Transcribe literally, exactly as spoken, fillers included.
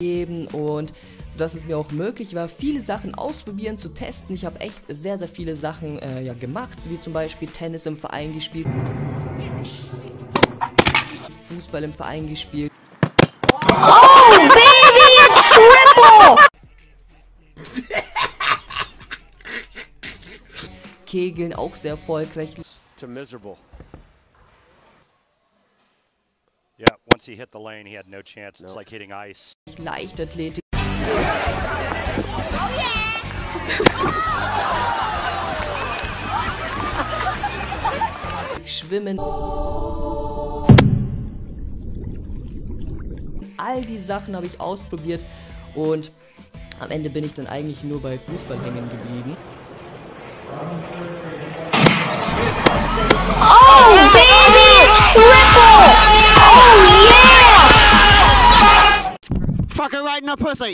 geben, und sodass es mir auch möglich war, viele Sachen ausprobieren, zu testen. Ich habe echt sehr, sehr viele Sachen äh, ja, gemacht, wie zum Beispiel Tennis im Verein gespielt, Fußball im Verein gespielt. Oh, Baby, Triple! Kegeln auch sehr erfolgreich. To miserable. Yeah, once he hit the lane, he had no chance. It's like hitting ice. Leichtathletik. Oh yeah! Schwimmen. All die Sachen habe ich ausprobiert und am Ende bin ich dann eigentlich nur bei Fußball hängen geblieben. Oh, baby! Triple! Oh, yeah! Fuck her right in the pussy!